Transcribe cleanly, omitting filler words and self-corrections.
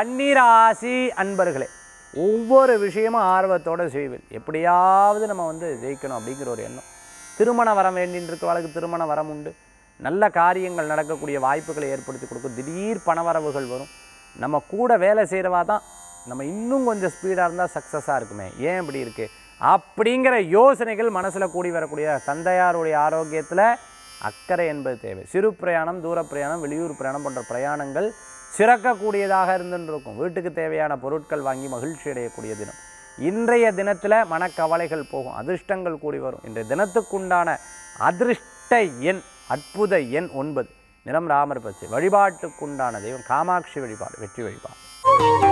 கன்னிராசி அன்பர்களே ஒவ்வொரு விஷயமும் ஆர்வத்தோட செய்வீர்கள். எப்படியாவது நம்ம வந்து ஜெயிக்கணும் அப்படிங்கிற ஒரு எண்ணம். திருமண வரம் வேண்டின்றிருக்கிறவங்களுக்கு திருமண வரம் உண்டு. நல்ல காரியங்கள் நடக்கக்கூடிய வாய்ப்புகளை ஏற்படுத்தி கொடுக்கும். திடீர் பணவரவுகள் வரும். நம்ம கூட வேலை செய்கிறவா தான் நம்ம இன்னும் கொஞ்சம் ஸ்பீடாக இருந்தால் சக்ஸஸாக இருக்குமே, ஏன் இப்படி இருக்குது அப்படிங்கிற யோசனைகள் மனசில் கூடி வரக்கூடிய தந்தையாருடைய ஆரோக்கியத்தில் அக்கறை என்பது தேவை. சிறு பிரயாணம், தூர பிரயாணம், வெளியூர் பிரயாணம் போன்ற பிரயாணங்கள் சிறக்கக்கூடியதாக இருந்துருக்கும். வீட்டுக்கு தேவையான பொருட்கள் வாங்கி மகிழ்ச்சி அடையக்கூடிய தினம். இன்றைய தினத்தில் மனக்கவலைகள் போகும், அதிர்ஷ்டங்கள் கூடி வரும். இன்றைய தினத்துக்குண்டான அதிர்ஷ்ட எண் அற்புத எண் 9, நிறம் ராமர் பச்சை. வழிபாட்டுக்குண்டான தெய்வம் காமாட்சி வழிபாடு, வெற்றி வழிபாடு.